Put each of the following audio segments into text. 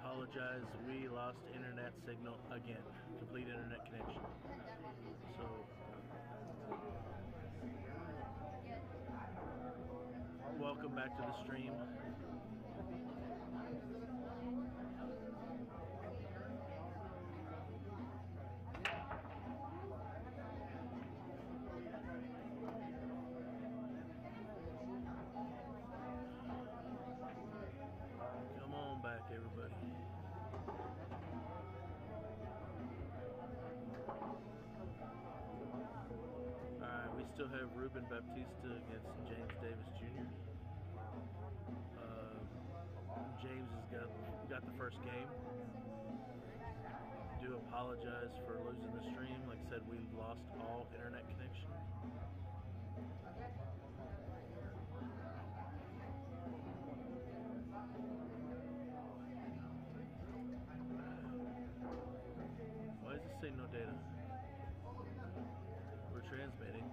apologize. We lost internet signal again. Complete internet connection. So, welcome back to the stream. Come on back, everybody. All right, we still have Ruben Baptista against James Davis Jr. James has got the first game. I do apologize for losing the stream. Like I said, we lost all internet connection. Why does it say no data? We're transmitting.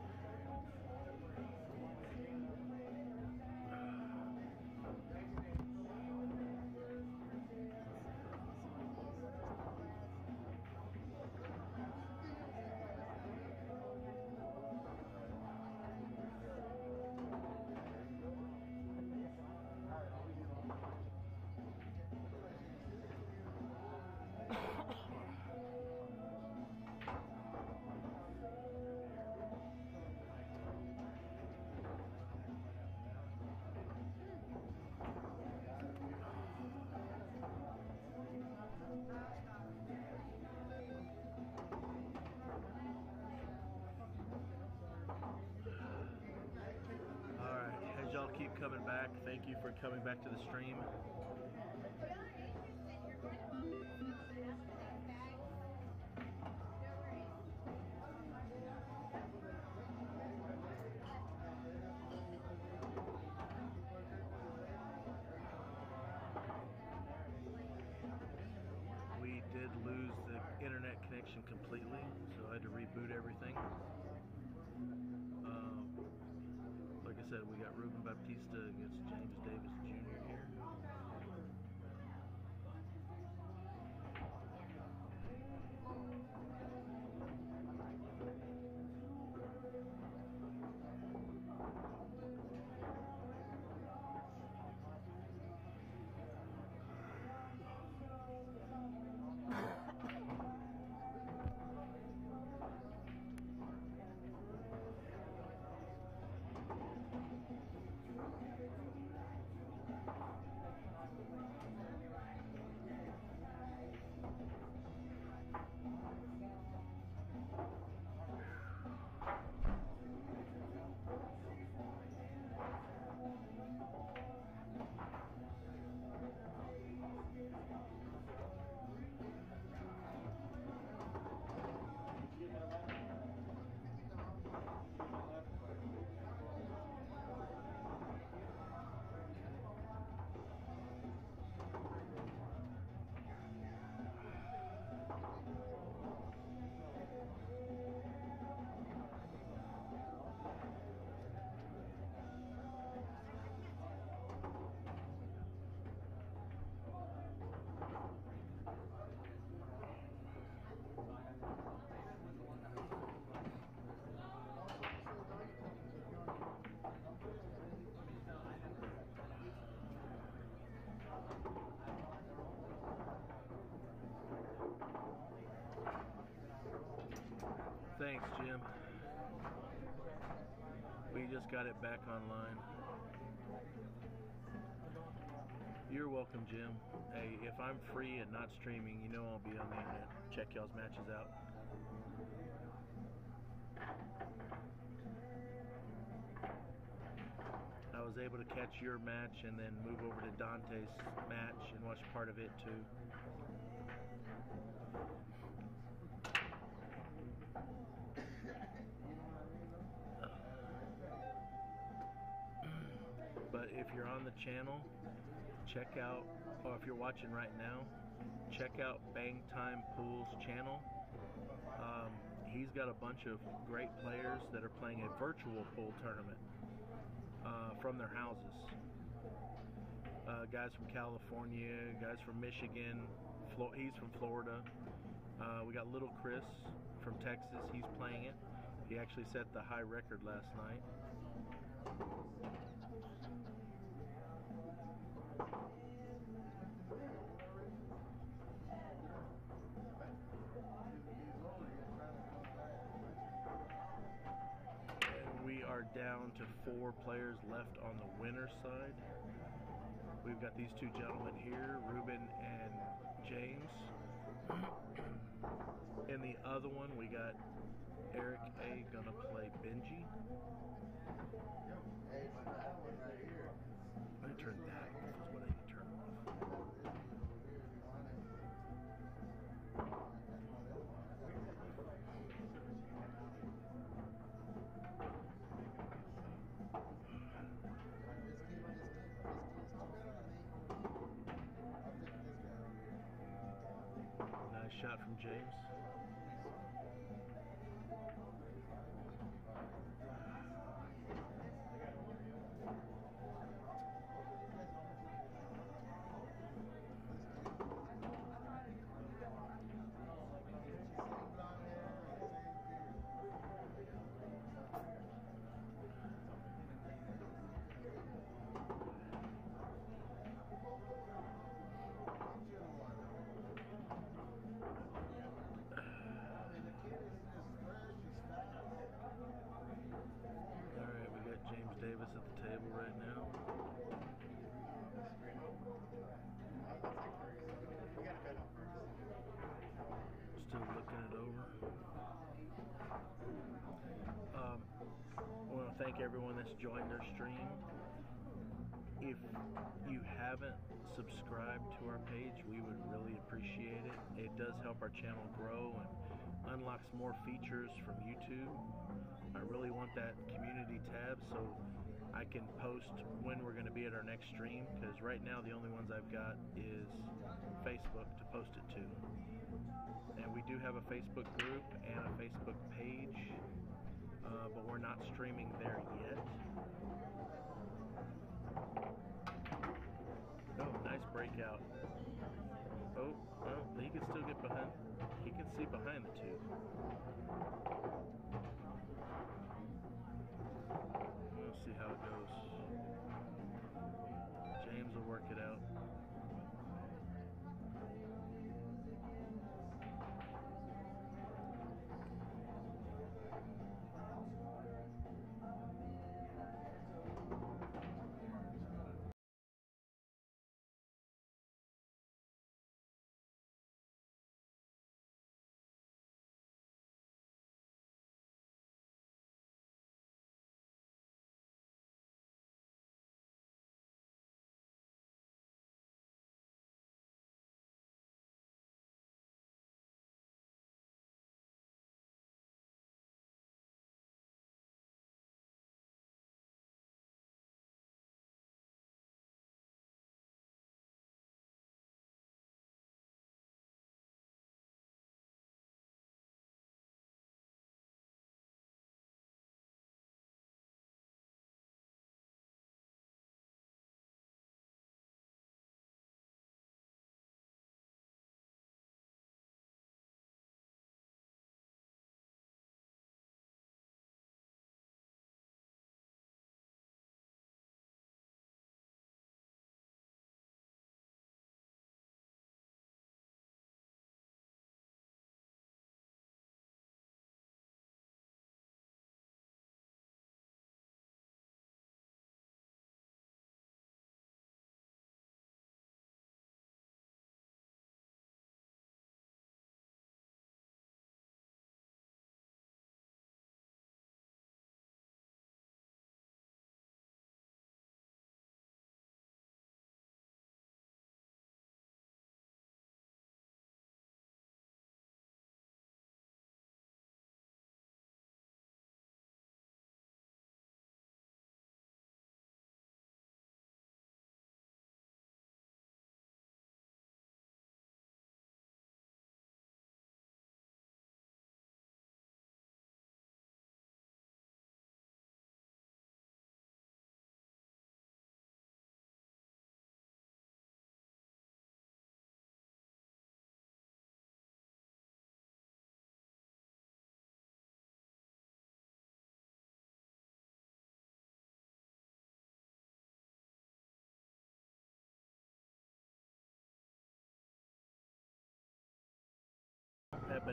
Coming back. Thank you for coming back to the stream. We did lose the internet connection completely, so I had to reboot everything. Like I said, we got Ruben Baptista against James Davis Jr. here. Thanks, Jim. We just got it back online. You're welcome, Jim. Hey, if I'm free and not streaming, you know I'll be on the internet. Check y'all's matches out. I was able to catch your match and then move over to Dante's match and watch part of it too. But if you're on the channel, check out, or if you're watching right now, check out Bang Time Pool's channel. He's got a bunch of great players that are playing a virtual pool tournament from their houses. guys from California, guys from Michigan, he's from Florida. We got Little Chris from Texas, he's playing it. He actually set the high record last night. We are down to 4 players left on the winner's side. We've got these two gentlemen here, Ruben and James. In the other one, we got Eric A. gonna play Benji. I turned that off, is what I need to turn off. Nice shot from James. Davis at the table right now. Still looking it over. I want to thank everyone that's joined their stream. If you haven't subscribed to our page, we would really appreciate it. It does help our channel grow and unlocks more features from YouTube. I really want that community tab so I can post when we're going to be at our next stream, because right now the only ones I've got is Facebook to post it to. And we do have a Facebook group and a Facebook page, but we're not streaming there yet. Oh, nice breakout. Oh, well, he can still get behind. He can see behind the two. We'll see how it goes. James will work it out.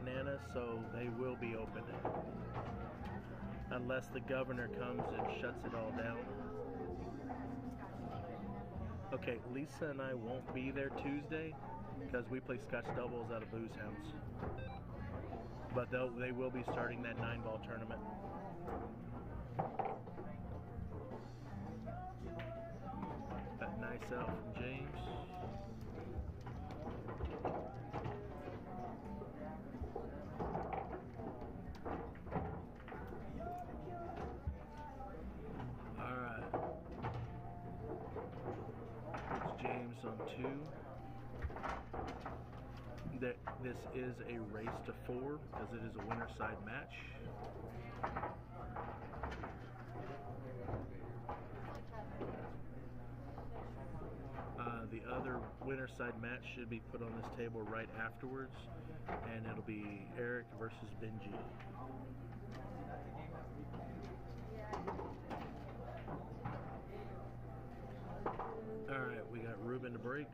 bananas, so they will be open unless the governor comes and shuts it all down. Okay, Lisa and I won't be there Tuesday because we play Scotch doubles out of Boo's house, but they will be starting that 9-ball tournament. That nice out from James. On 2. This is a race to 4 because it is a winner side match. The other winner side match should be put on this table right afterwards, and it'll be Eric versus Benji. All right, we got Ruben to break.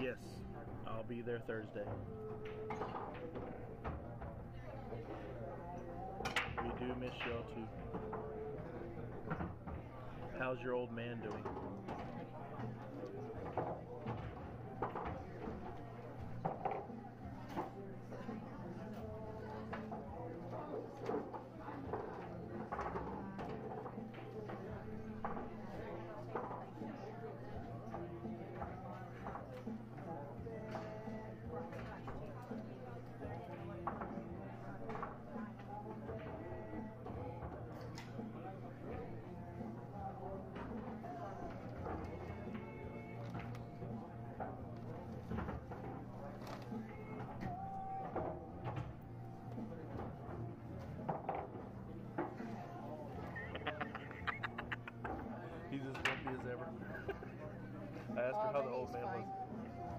Yes, I'll be there Thursday. We do miss y'all too. How's your old man doing?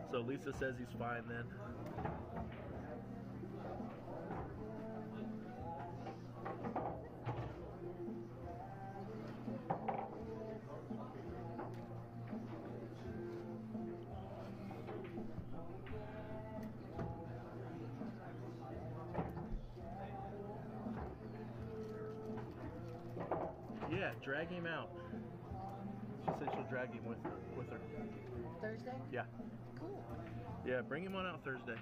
So Lisa says he's fine then. Yeah, drag him out. She said she'll drag him with her. Thursday? Yeah. Cool. Yeah, bring him on out Thursday.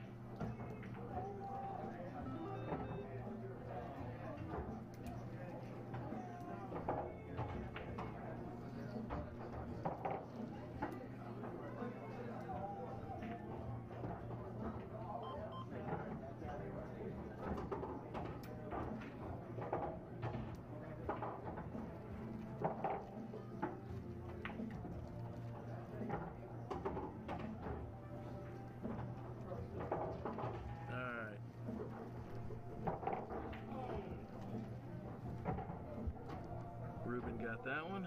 That one.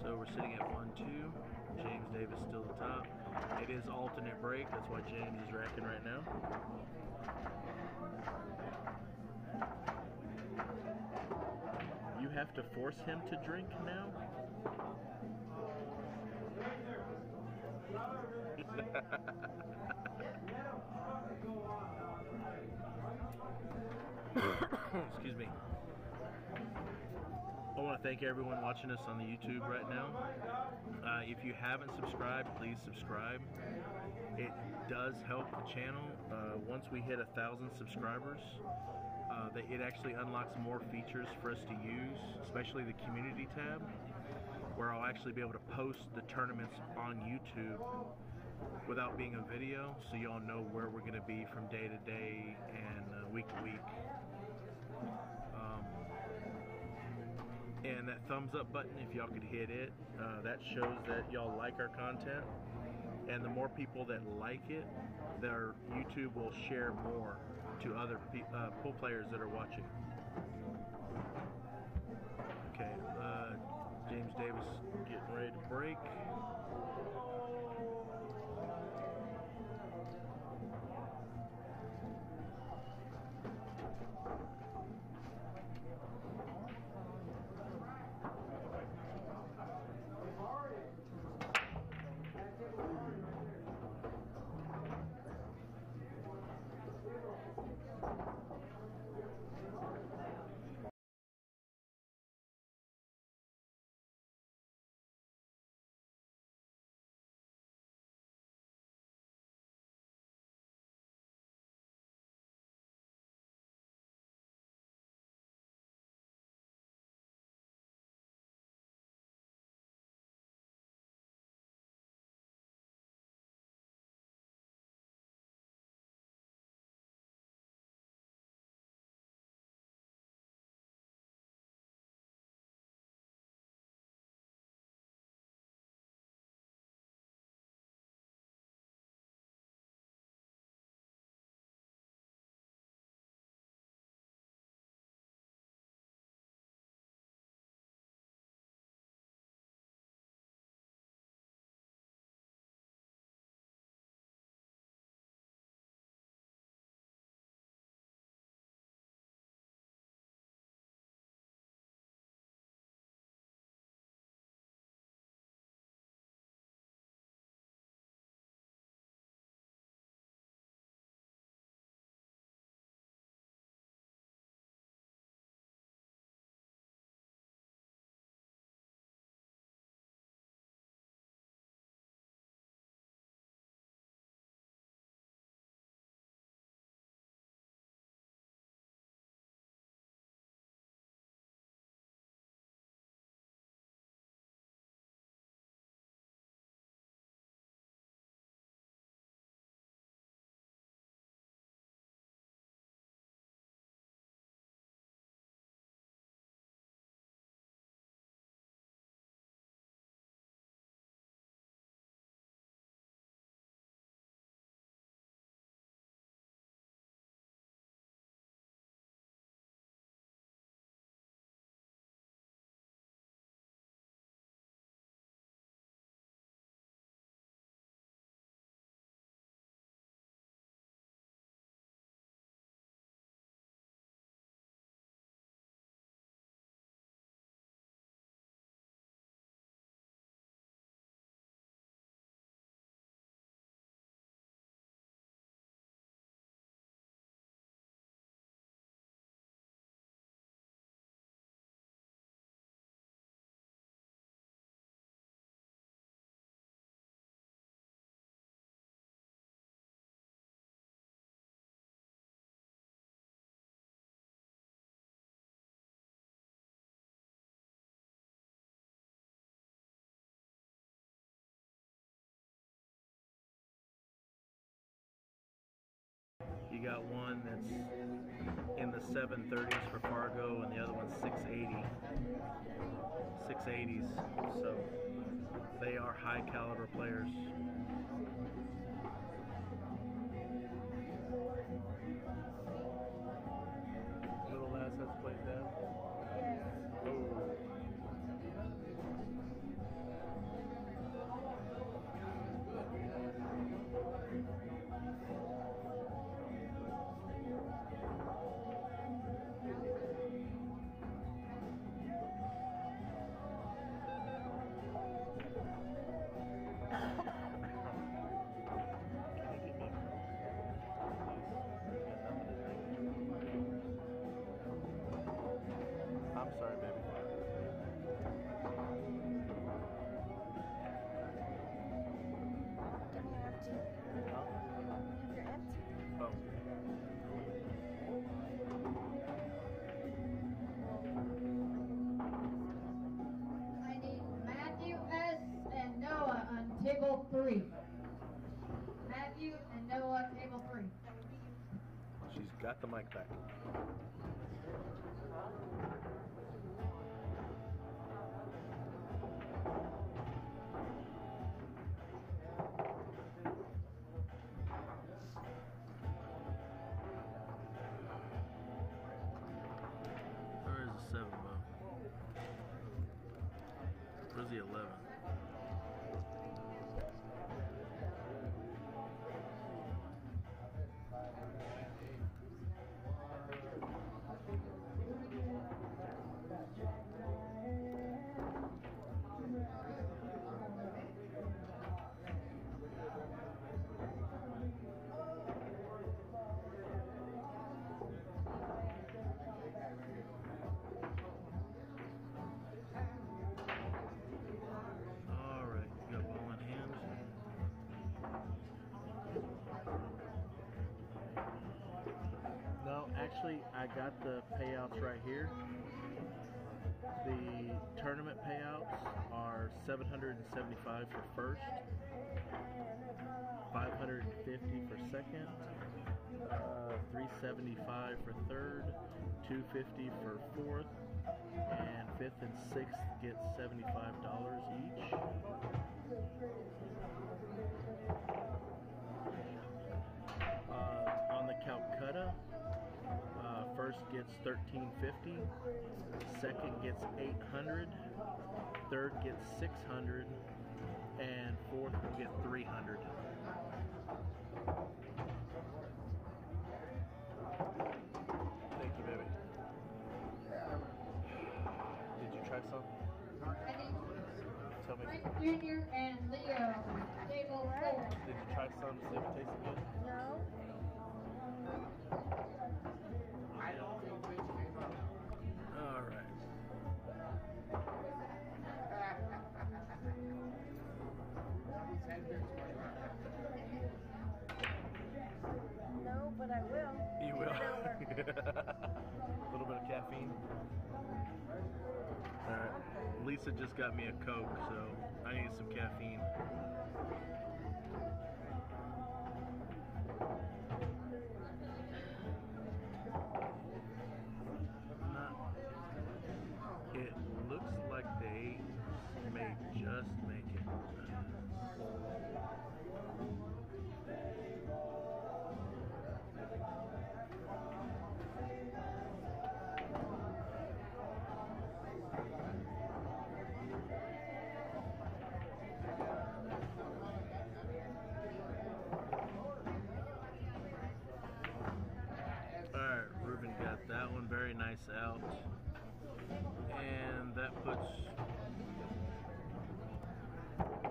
So we're sitting at 1-2. James Davis still the top. It is alternate break, that's why James is racking right now. You have to force him to drink now? Excuse me. I want to thank everyone watching us on the YouTube right now. If you haven't subscribed, please subscribe. It does help the channel. Once we hit 1,000 subscribers, it actually unlocks more features for us to use, especially the community tab, where I'll actually be able to post the tournaments on YouTube without being a video, so y'all know where we're going to be from day to day and week to week. And that thumbs up button, if y'all could hit it, that shows that y'all like our content. And the more people that like it, their YouTube will share more to other pool players that are watching. Okay, James Davis getting ready to break. got one that's in the 730s for Fargo, and the other one's 680s. So they are high caliber players. Little lass has played that. Oh. I'm sorry, baby. Don't you have to? No. You're empty. Oh. Table 3. Matthew and Noah, table 3. She's got the mic back. Where is the 7, Mom? Where's the 11? Actually, I got the payouts right here. The tournament payouts are $775 for first, $550 for second, $375 for third, $250 for fourth, and fifth and sixth get $75 each. On the Calcutta, first gets $1,350, second gets $800, third gets $600, and fourth will get $300. Thank you, baby. Did you try some? I did. Tell me. Frank Jr. and Leo, table 4. Did you try some to see if it tasted good? No. I don't know which came up. All right. No, but I will. You will. A little bit of caffeine. All right. Lisa just got me a Coke, so I need some caffeine. It looks like they may just make it. Alright, Ruben got that one very nice out. And that puts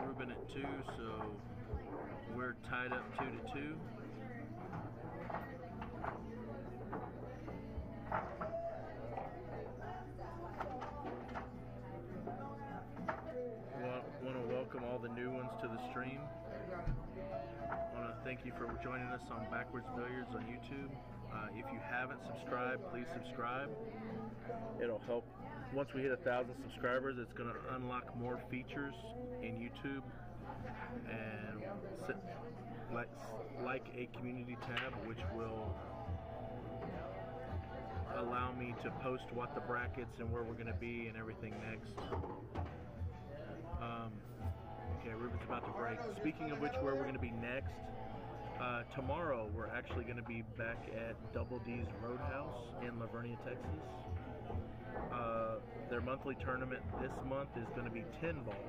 Ruben at 2, so we're tied up 2-2. Want to welcome all the new ones to the stream. Want to thank you for joining us on Backwards Billiards on YouTube. If you haven't subscribed, please subscribe. It'll help. Once we hit 1,000 subscribers, it's going to unlock more features in YouTube. and sit like a community tab, which will allow me to post what the brackets and where we're going to be and everything next. Okay, Ruben's about to break. Speaking of which, where we're going to be next, tomorrow we're actually going to be back at Double D's Roadhouse in Lavernia, Texas. Their monthly tournament this month is going to be 10 ball,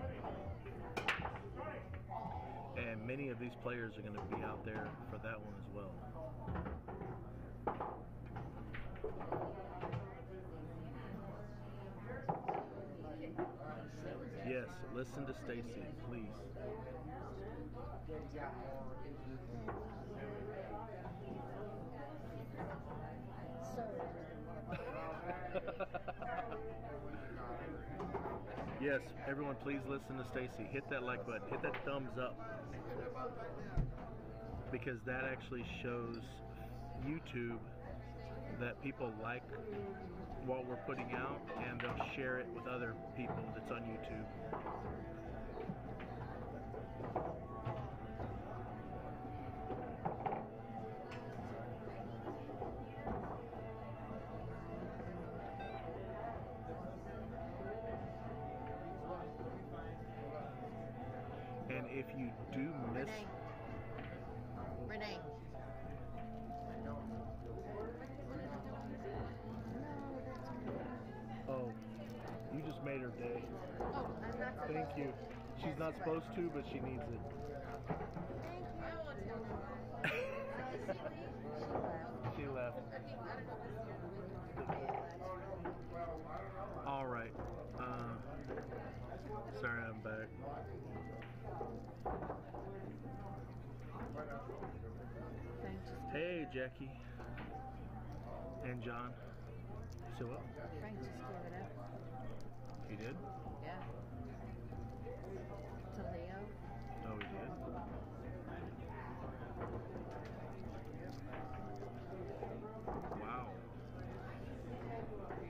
and many of these players are going to be out there for that one as well. Yes, listen to Stacy, please. Yes, everyone, please listen to Stacy. Hit that like button. Hit that thumbs up, because that actually shows YouTube that people like what we're putting out, and they'll share it with other people that's on YouTube. And if you do miss You just made her day. Oh, I'm not supposed to. Thank you. She's not supposed to, but she needs it. Thank you. I will tell her. She left. All right. Sorry, I'm back. Hey, Jackie and John. So what? Frank just gave it up. He did? Yeah. To Leo. Oh, he did? Wow. Eric, you're not going to let you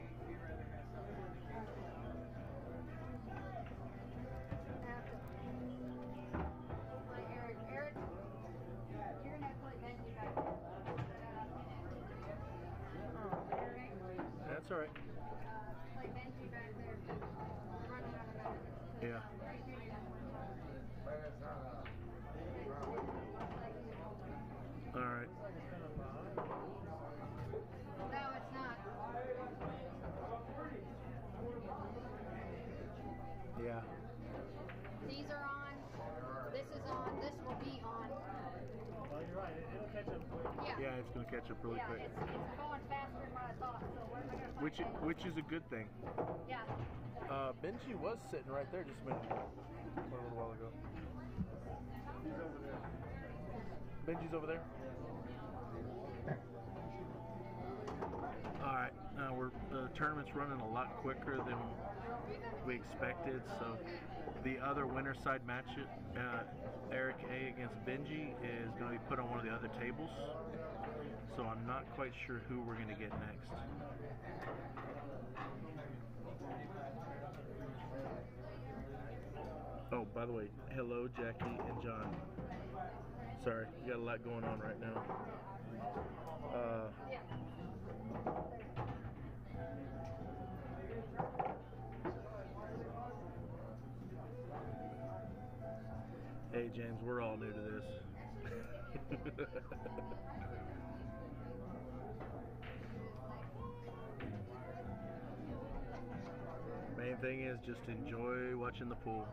back. That's all right. Yeah. All right. No, it's not. Yeah. These are on. This is on. This will be on. Well, you're right. It'll catch up quick. Yeah. Yeah, it's going to catch up really quick. It's going faster than what I thought. So we're going to which is a good thing. Yeah. Benji was sitting right there just a minute ago, or a little while ago. He's over there. Benji's over there. All right. Now the tournament's running a lot quicker than we expected. So the other winner side match it. Eric A against Benji is going to be put on one of the other tables, so I'm not quite sure who we're going to get next. Oh, by the way, hello Jackie and John. Sorry, you got a lot going on right now. Hey James, we're all new to this. Main thing is just enjoy watching the pool.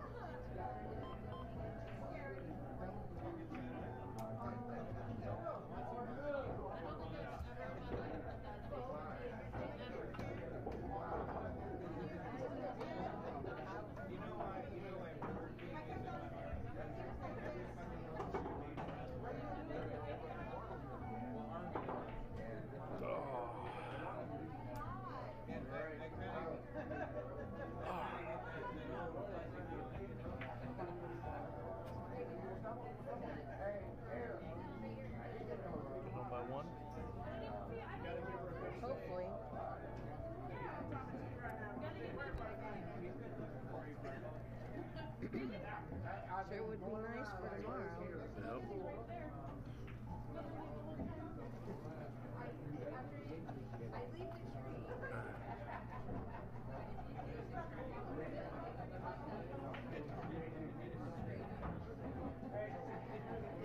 It would be nice for tomorrow. I leave the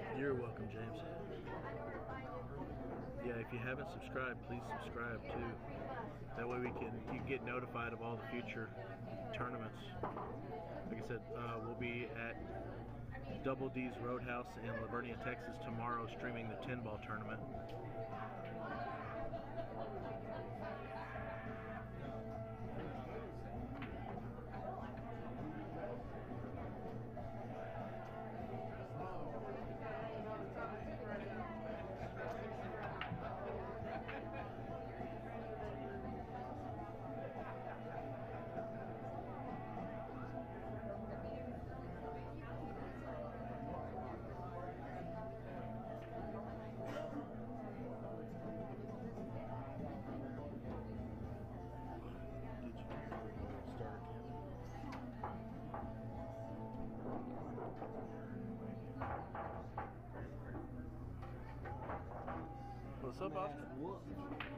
tree. You're welcome, James. Yeah, if you haven't subscribed, please subscribe too. That way you can get notified of all the future tournaments. Like I said, we'll be at Double D's Roadhouse in Lavernia, Texas tomorrow, streaming the 10-ball tournament. What's up, Oscar?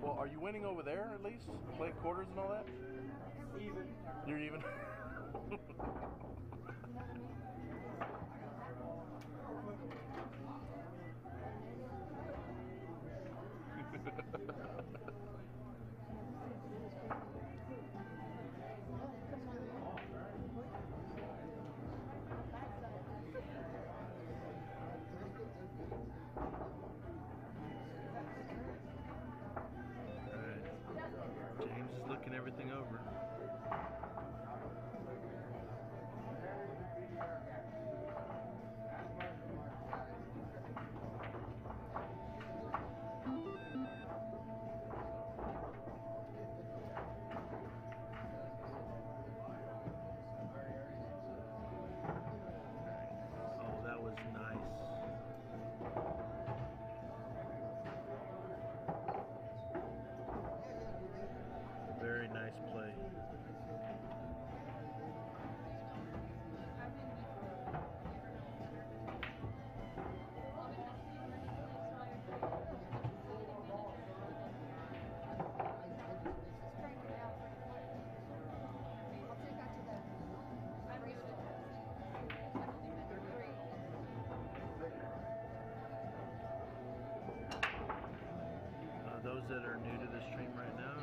Well, are you winning over there at least? Playing quarters and all that? Even. You're even? James is looking everything over. Oh, that was nice. Very nice play. Those that are new to the stream right now,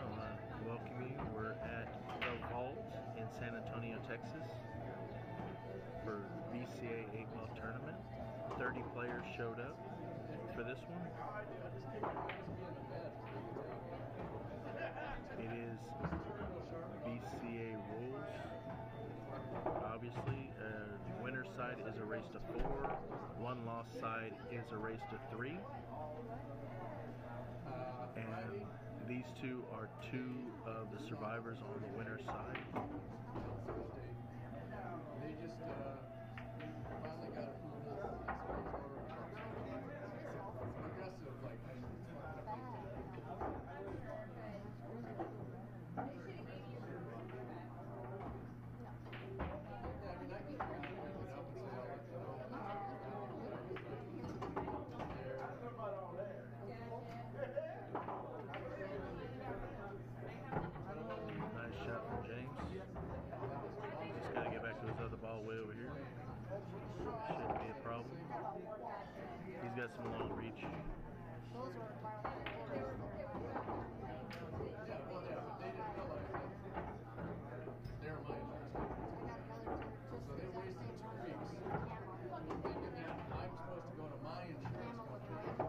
welcome you. We're at The Vault in San Antonio, Texas for the BCA 8-ball tournament. 30 players showed up for this one. It is BCA rules. Obviously, the winner's side is a race to 4. One lost side is a race to 3. And these two are two of the survivors on the winner's side. They just finally got aggressive, like. Nice shot from James. Just gotta get back to his other ball way over here. Shouldn't be a problem. He's got some long reach. So they wasted 2 weeks. And then I'm supposed to go to my insurance company to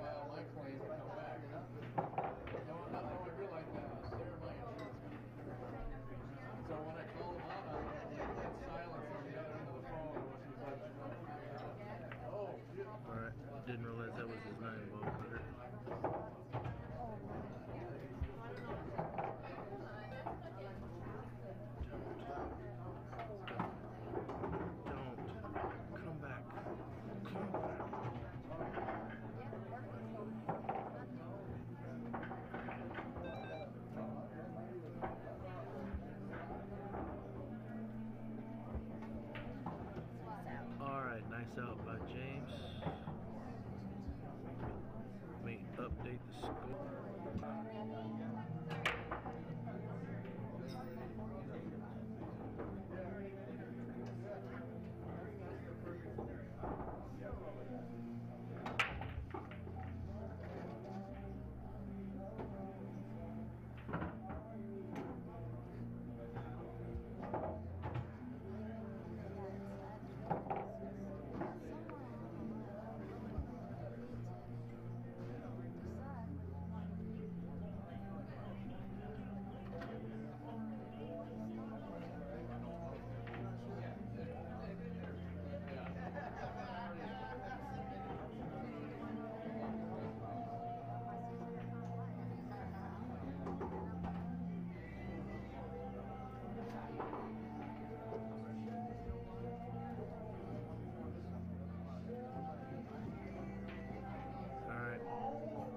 file my claim and come back. No, I realized that they're my insurance company. So when I called Lana, I had silence on the other end of the phone. All right, didn't realize that was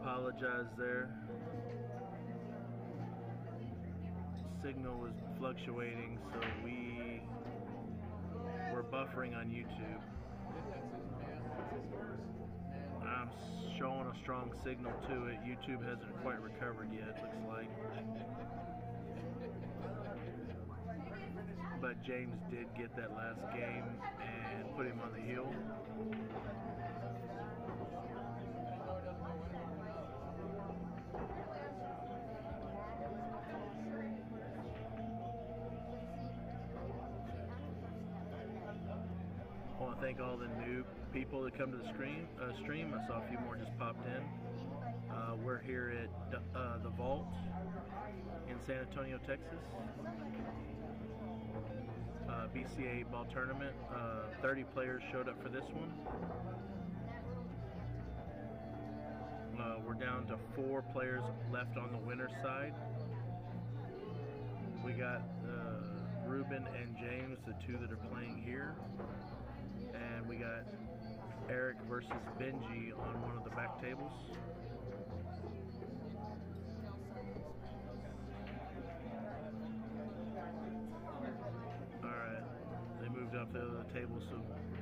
Apologize there. Signal was fluctuating, so we were buffering on YouTube. I'm showing a strong signal to it. YouTube hasn't quite recovered yet, it looks like. But James did get that last game and put him on the heel. I want to thank all the new people that come to the stream. I saw a few more just popped in. We're here at The Vault in San Antonio, Texas. BCA ball tournament. 30 players showed up for this one. We're down to 4 players left on the winner's side. We got Ruben and James, the two that are playing here. And we got Eric versus Benji on one of the back tables. All right, they moved up the other table, so